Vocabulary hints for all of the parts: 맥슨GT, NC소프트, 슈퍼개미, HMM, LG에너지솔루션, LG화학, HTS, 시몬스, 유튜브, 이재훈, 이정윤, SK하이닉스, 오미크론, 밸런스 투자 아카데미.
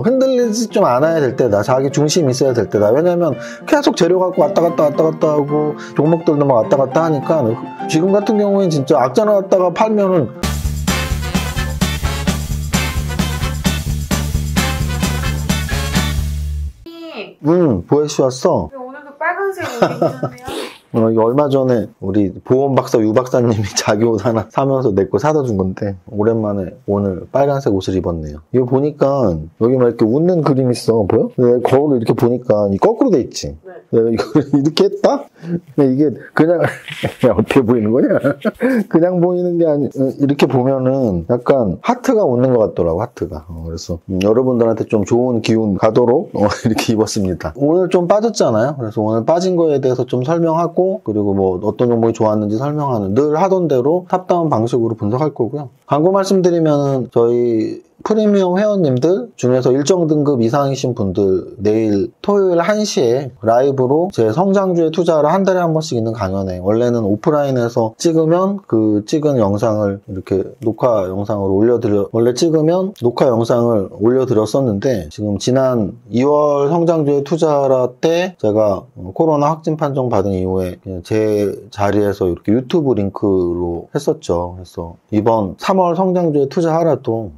흔들리지 좀 않아야 될 때다. 자기 중심이 있어야 될 때다. 왜냐면 계속 재료 갖고 왔다 갔다 하고 종목들도 막 왔다 갔다 하니까 지금 같은 경우엔 진짜 악재 나왔다가 팔면은 보혜씨 왔어? 오늘도 빨간색 옷이네요. 얼마 전에 우리 보험 박사 유 박사님이 자기 옷 하나 사면서 내 거 사다 준 건데 오랜만에 오늘 빨간색 옷을 입었네요. 이거 보니까 여기 막 이렇게 웃는 그림 있어. 보여? 내가 거울을 이렇게 보니까 거꾸로 돼 있지? 네. 내가 이걸 이렇게 했다? 근데 이게 그냥 어떻게 보이는 거냐? 그냥 보이는 게 아니 이렇게 보면은 약간 하트가 웃는 것 같더라고. 하트가. 그래서 여러분들한테 좀 좋은 기운 가도록 이렇게 입었습니다. 오늘 좀 빠졌잖아요. 그래서 오늘 빠진 거에 대해서 좀 설명하고 그리고 뭐 어떤 종목이 좋았는지 설명하는 늘 하던 대로 탑다운 방식으로 분석할 거고요. 광고 말씀드리면 저희 프리미엄 회원님들 중에서 일정 등급 이상이신 분들 내일 토요일 1시에 라이브로 제 성장주에 투자를 한 달에 한 번씩 있는 강연에 원래는 오프라인에서 찍으면 그 찍은 영상을 이렇게 녹화 영상으로 올려드렸었는데 지금 지난 2월 성장주에 투자라 때 제가 코로나 확진 판정 받은 이후에 제 자리에서 이렇게 유튜브 링크로 했었죠. 그래서 이번 3월 성장주에 투자하라도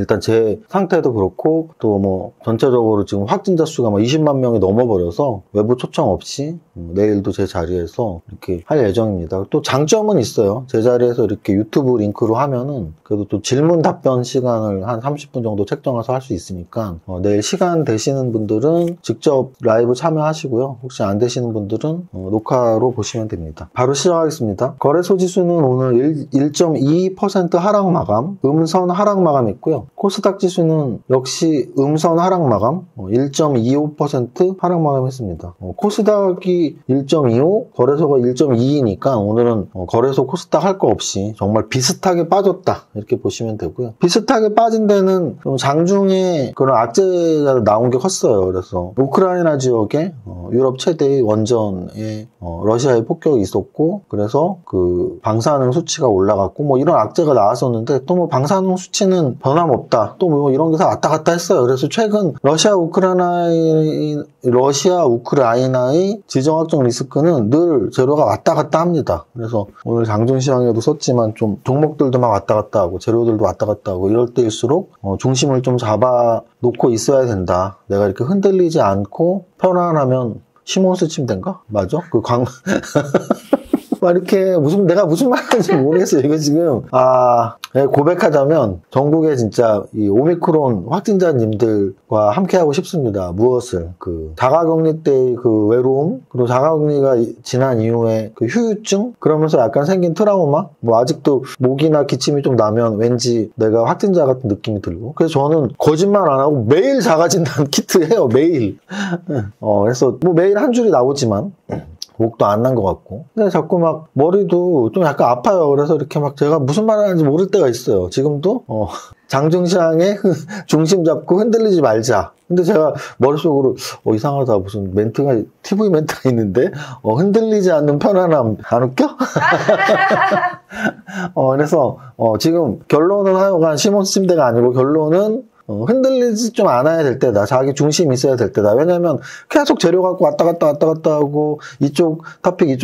일단 제 상태도 그렇고 또 뭐 전체적으로 지금 확진자 수가 20만 명이 넘어버려서 외부 초청 없이 내일도 제 자리에서 이렇게 할 예정입니다. 또 장점은 있어요. 제 자리에서 이렇게 유튜브 링크로 하면은 그래도 또 질문 답변 시간을 한 30분 정도 책정해서 할 수 있으니까 내일 시간 되시는 분들은 직접 라이브 참여하시고요. 혹시 안 되시는 분들은 녹화로 보시면 됩니다. 바로 시작하겠습니다. 거래소 지수는 오늘 1.2% 하락 마감, 음선 하락 마감 있고요. 코스닥 지수는 역시 음선 하락 마감 1.25% 하락 마감했습니다. 코스닥이 1.25, 거래소가 1.2이니까 오늘은 거래소 코스닥 할 거 없이 정말 비슷하게 빠졌다 이렇게 보시면 되고요. 비슷하게 빠진 데는 좀 장중에 그런 악재가 나온 게 컸어요. 그래서 우크라이나 지역에 유럽 최대의 원전에 러시아의 폭격이 있었고 그래서 그 방사능 수치가 올라갔고 뭐 이런 악재가 나왔었는데 또 뭐 방사능 수치는 변함없다. 또 뭐 이런 기사 왔다 갔다 했어요. 그래서 최근 러시아 우크라이나의 지정학적 리스크는 늘 재료가 왔다 갔다 합니다. 그래서 오늘 장중시황에도 썼지만 좀 종목들도 막 왔다 갔다 하고 재료들도 왔다 갔다 하고 이럴 때일수록 중심을 좀 잡아 놓고 있어야 된다. 내가 이렇게 흔들리지 않고 편안하면 시몬스 침대인가? 맞아? 막 이렇게 내가 무슨 말 하는지 모르겠어요. 이거 지금 고백하자면 전국에 진짜 이 오미크론 확진자님들과 함께하고 싶습니다. 무엇을 자가격리 때의 그 외로움 그리고 자가격리가 지난 이후에 그 휴유증 그러면서 약간 생긴 트라우마 뭐 아직도 목이나 기침이 좀 나면 왠지 내가 확진자 같은 느낌이 들고 그래서 저는 거짓말 안 하고 매일 자가진단 키트 해요. 매일. 그래서 뭐 매일 한 줄이 나오지만 목도 안 난 것 같고 근데 자꾸 막 머리도 좀 약간 아파요. 그래서 이렇게 막 제가 무슨 말을 하는지 모를 때가 있어요. 지금도 장중시황에 중심 잡고 흔들리지 말자. 근데 제가 머릿속으로 이상하다 무슨 멘트가 TV 멘트가 있는데 흔들리지 않는 편안함 안 웃겨? 그래서 지금 결론은 하여간 시몬스 침대가 아니고 결론은 흔들리지 좀 않아야 될 때다. 자기 중심이 있어야 될 때다. 왜냐면 계속 재료 갖고 왔다 갔다 하고 이쪽 탑픽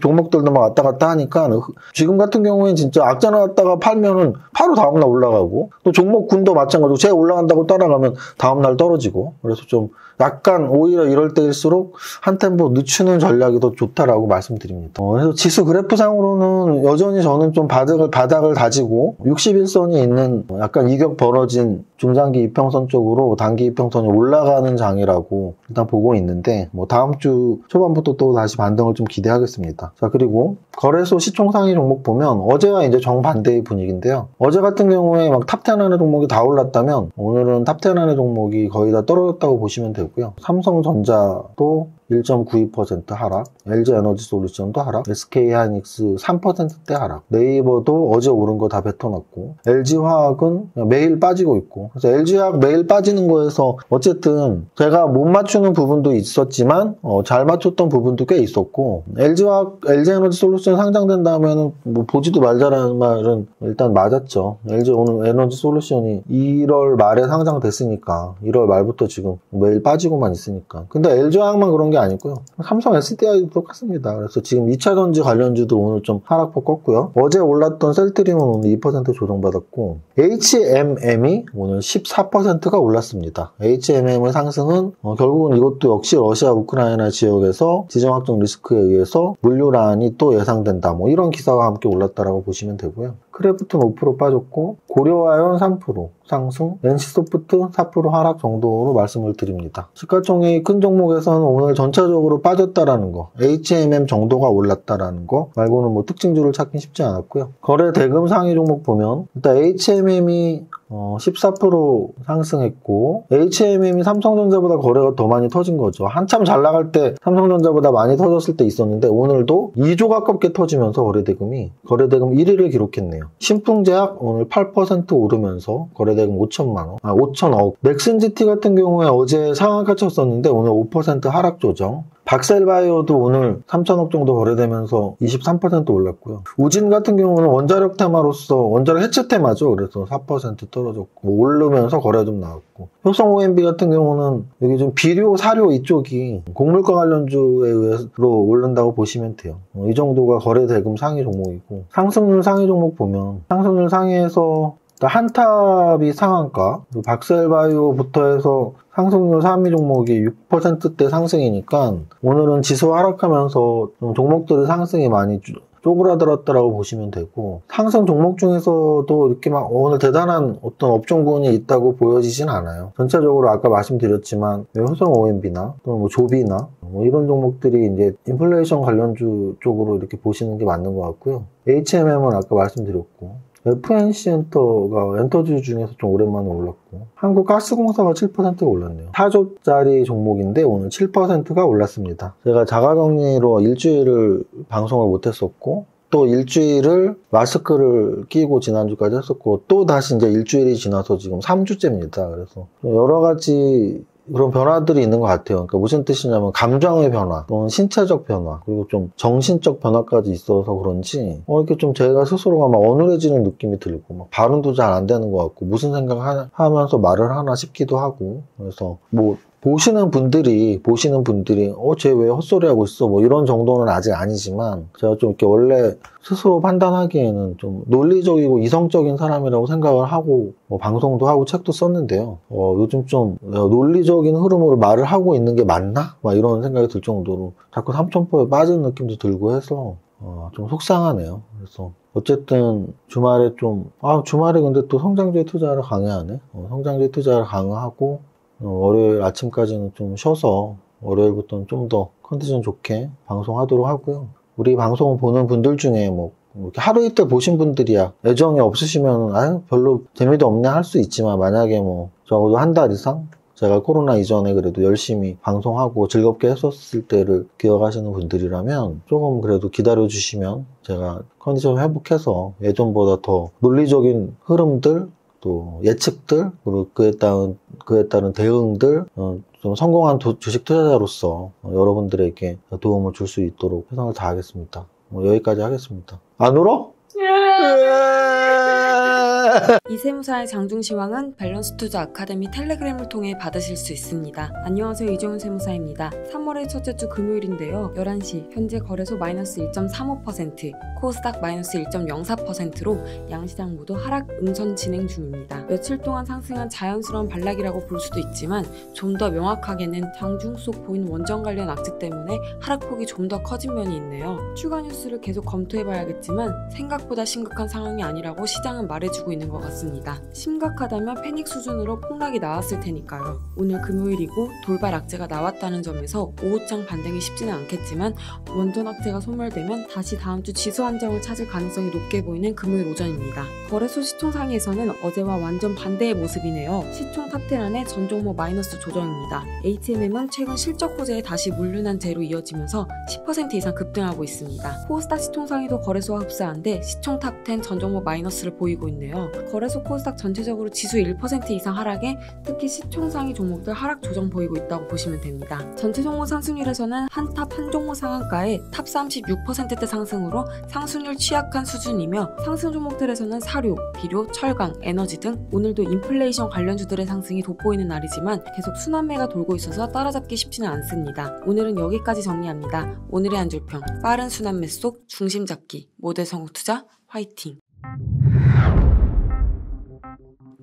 종목들도 막 왔다 갔다 하니까 지금 같은 경우엔 진짜 악재 나왔다가 팔면은 바로 다음날 올라가고 또 종목군도 마찬가지고 쟤 올라간다고 따라가면 다음날 떨어지고 그래서 좀 약간 오히려 이럴 때일수록 한 템포 늦추는 전략이 더 좋다라고 말씀드립니다. 그래서 지수 그래프상으로는 여전히 저는 좀 바닥을 다지고 61선이 있는 약간 이격 벌어진 중장기 이평선 쪽으로 단기 이평선이 올라가는 장이라고 일단 보고 있는데 뭐 다음 주 초반부터 또 다시 반등을 좀 기대하겠습니다. 자 그리고 거래소 시총상위 종목 보면 어제와 이제 정반대의 분위기인데요. 어제 같은 경우에 막 탑10 안의 종목이 다 올랐다면 오늘은 탑10 안의 종목이 거의 다 떨어졌다고 보시면 되고요. 삼성전자도 1.92% 하락, LG에너지솔루션도 하락, SK하이닉스 3%대 하락, 네이버도 어제 오른 거 다 뱉어놨고, LG화학은 매일 빠지고 있고. 그래서 LG화학 매일 빠지는 거에서 어쨌든 제가 못 맞추는 부분도 있었지만 잘 맞췄던 부분도 꽤 있었고, LG화학, LG에너지솔루션 상장된 다음에는 뭐 보지도 말자라는 말은 일단 맞았죠. LG 오늘 에너지솔루션이 1월 말에 상장됐으니까 1월 말부터 지금 매일 빠지고만 있으니까. 근데 LG화학만 그런 게 아니고요, 삼성 SDI도 똑같습니다. 그래서 지금 2차전지 관련주도 오늘 좀 하락폭 컸고요, 어제 올랐던 셀트림은 오늘 2% 조정받았고, HMM이 오늘 14%가 올랐습니다. HMM의 상승은 결국은 이것도 역시 러시아 우크라이나 지역에서 지정 확정 리스크에 의해서 물류란이 또 예상된다, 뭐 이런 기사와 함께 올랐다라고 보시면 되고요. 크래프트는 5% 빠졌고, 고려아연 3% 상승, NC소프트 4% 하락 정도로 말씀을 드립니다. 시가총액이 큰 종목에서는 오늘 전체적으로 빠졌다라는 거, HMM 정도가 올랐다라는 거 말고는 뭐 특징주를 찾긴 쉽지 않았고요. 거래 대금 상위 종목 보면 일단 HMM이 14% 상승했고, HMM이 삼성전자보다 거래가 더 많이 터진 거죠. 한참 잘 나갈 때 삼성전자보다 많이 터졌을 때 있었는데, 오늘도 2조 가깝게 터지면서 거래대금 1위를 기록했네요. 신풍제약 오늘 8% 오르면서 거래대금 5천억. 맥슨GT 같은 경우에 어제 상한가 쳤었는데 오늘 5% 하락 조정. 박셀바이오도 오늘 3천억 정도 거래되면서 23% 올랐고요. 우진 같은 경우는 원자력 테마로서, 원자력 해체 테마죠. 그래서 4% 떨어졌고, 오르면서 거래 좀 나왔고, 효성 OMB 같은 경우는 여기 좀 비료, 사료 이쪽이 곡물과 관련주에 의해서 오른다고 보시면 돼요. 이 정도가 거래 대금 상위 종목이고, 상승률 상위 종목 보면 상승률 상위에서 한탑이 상한가, 박셀바이오부터 해서 상승률 3위 종목이 6%대 상승이니까 오늘은 지수 하락하면서 종목들의 상승이 많이 쪼그라들었다라고 보시면 되고, 상승 종목 중에서도 이렇게 막 오늘 대단한 어떤 업종군이 있다고 보여지진 않아요. 전체적으로 아까 말씀드렸지만 효성 OMB나 또는 뭐 조비나 뭐 이런 종목들이 이제 인플레이션 관련주 쪽으로 이렇게 보시는 게 맞는 것 같고요. HMM은 아까 말씀드렸고, FNC 엔터가 엔터주 중에서 좀 오랜만에 올랐고, 한국가스공사가 7%가 올랐네요. 4조짜리 종목인데 오늘 7%가 올랐습니다. 제가 자가격리로 일주일을 방송을 못했었고, 또 일주일을 마스크를 끼고 지난주까지 했었고, 또 다시 이제 일주일이 지나서 지금 3주째입니다. 그래서 여러 가지 그런 변화들이 있는 것 같아요. 그러니까 무슨 뜻이냐면 감정의 변화, 또는 신체적 변화, 그리고 좀 정신적 변화까지 있어서 그런지 이렇게 좀 제가 스스로가 막 어눌해지는 느낌이 들고, 막 발음도 잘 안 되는 것 같고, 무슨 생각을 하면서 말을 하나 싶기도 하고. 그래서 뭐 보시는 분들이 쟤 왜 헛소리하고 있어, 뭐 이런 정도는 아직 아니지만, 제가 좀 이렇게 원래 스스로 판단하기에는 좀 논리적이고 이성적인 사람이라고 생각을 하고, 뭐 방송도 하고 책도 썼는데요, 요즘 좀 논리적인 흐름으로 말을 하고 있는 게 맞나? 막 이런 생각이 들 정도로 자꾸 삼천포에 빠진 느낌도 들고 해서 좀 속상하네요. 그래서 어쨌든 주말에 좀, 주말에 근데 또 성장주의 투자를 강화하네. 성장주의 투자를 강화하고, 월요일 아침까지는 좀 쉬어서 월요일부터는 좀 더 컨디션 좋게 방송하도록 하고요. 우리 방송 보는 분들 중에 뭐 이렇게 하루 이틀 보신 분들이야 애정이 없으시면 별로 재미도 없네 할 수 있지만, 만약에 뭐 적어도 한 달 이상 제가 코로나 이전에 그래도 열심히 방송하고 즐겁게 했었을 때를 기억하시는 분들이라면 조금 그래도 기다려주시면 제가 컨디션 회복해서 예전보다 더 논리적인 흐름들, 또 예측들, 그리고 그에 따른 대응들, 좀 성공한 주식 투자자로서 여러분들에게 도움을 줄 수 있도록 최선을 다하겠습니다. 여기까지 하겠습니다. 안 울어? 이세무사의 장중시황은 밸런스 투자 아카데미 텔레그램을 통해 받으실 수 있습니다. 안녕하세요, 이재훈 세무사입니다. 3월의 첫째 주 금요일인데요, 11시 현재 거래소 마이너스 1.35%, 코스닥 마이너스 1.04%로 양시장 모두 하락 음선 진행 중입니다. 며칠 동안 상승한 자연스러운 반락이라고 볼 수도 있지만, 좀 더 명확하게는 장중 속 보인 원전 관련 악재 때문에 하락폭이 좀 더 커진 면이 있네요. 추가 뉴스를 계속 검토해봐야겠지만 생각보다 심각한 상황이 아니라고 시장은 말해주고 나타나고 있는 것 같습니다. 심각하다면 패닉 수준으로 폭락이 나왔을 테니까요. 오늘 금요일이고 돌발 악재가 나왔다는 점에서 오후장 반등이 쉽지는 않겠지만 원전 악재가 소멸되면 다시 다음주 지수 안정을 찾을 가능성이 높게 보이는 금요일 오전입니다. 거래소 시총 상위에서는 어제와 완전 반대의 모습이네요. 시총 탑10안에 전 종목 마이너스 조정입니다. HMM은 최근 실적 호재에 다시 물륜한 재로 이어지면서 10% 이상 급등하고 있습니다. 코스닥 시총 상위도 거래소와 흡사한데 시총 탑10 전 종목 마이너스를 보이고 있네요. 거래소 코스닥 전체적으로 지수 1% 이상 하락에 특히 시총 상위 종목들 하락 조정 보이고 있다고 보시면 됩니다. 전체 종목 상승률에서는 한 탑 한 종목 상한가에 탑 36%대 상승으로 상승률 취약한 수준이며 상승 종목들에서는 사료, 비료, 철강, 에너지 등 오늘도 인플레이션 관련주들의 상승이 돋보이는 날이지만 계속 순환매가 돌고 있어서 따라잡기 쉽지는 않습니다. 오늘은 여기까지 정리합니다. 오늘의 한줄평, 빠른 순환매 속 중심 잡기, 모델 선곡 투자 화이팅!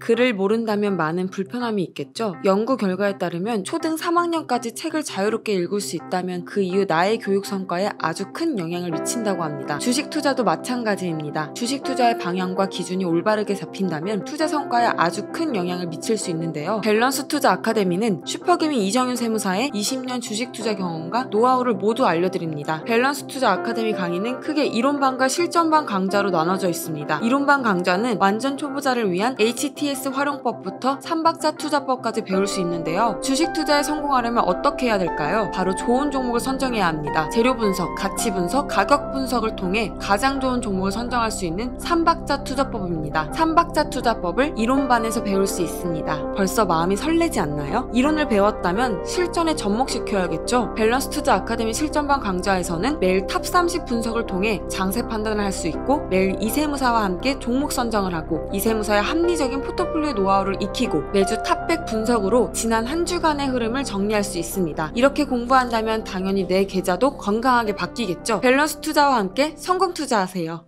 글을 모른다면 많은 불편함이 있겠죠? 연구 결과에 따르면 초등 3학년까지 책을 자유롭게 읽을 수 있다면 그 이후 나의 교육 성과에 아주 큰 영향을 미친다고 합니다. 주식 투자도 마찬가지입니다. 주식 투자의 방향과 기준이 올바르게 잡힌다면 투자 성과에 아주 큰 영향을 미칠 수 있는데요. 밸런스 투자 아카데미는 슈퍼금이 이정윤 세무사의 20년 주식 투자 경험과 노하우를 모두 알려드립니다. 밸런스 투자 아카데미 강의는 크게 이론반과 실전반 강좌로 나눠져 있습니다. 이론반 강좌는 완전 초보자를 위한 HTS 활용법부터 3박자 투자법까지 배울 수 있는데요. 주식 투자에 성공하려면 어떻게 해야 될까요? 바로 좋은 종목을 선정해야 합니다. 재료 분석, 가치 분석, 가격 분석을 통해 가장 좋은 종목을 선정할 수 있는 3박자 투자법입니다. 3박자 투자법을 이론반에서 배울 수 있습니다. 벌써 마음이 설레지 않나요? 이론을 배웠다면 실전에 접목시켜야겠죠? 밸런스 투자 아카데미 실전반 강좌에서는 매일 탑 30 분석을 통해 장세 판단을 할 수 있고 매일 이세무사와 함께 종목 선정을 하고 이세무사의 합리적인 포트폴리오 노하우를 익히고 매주 탑100 분석으로 지난 한 주간의 흐름을 정리할 수 있습니다. 이렇게 공부한다면 당연히 내 계좌도 건강하게 바뀌겠죠? 밸런스 투자와 함께 성공 투자하세요.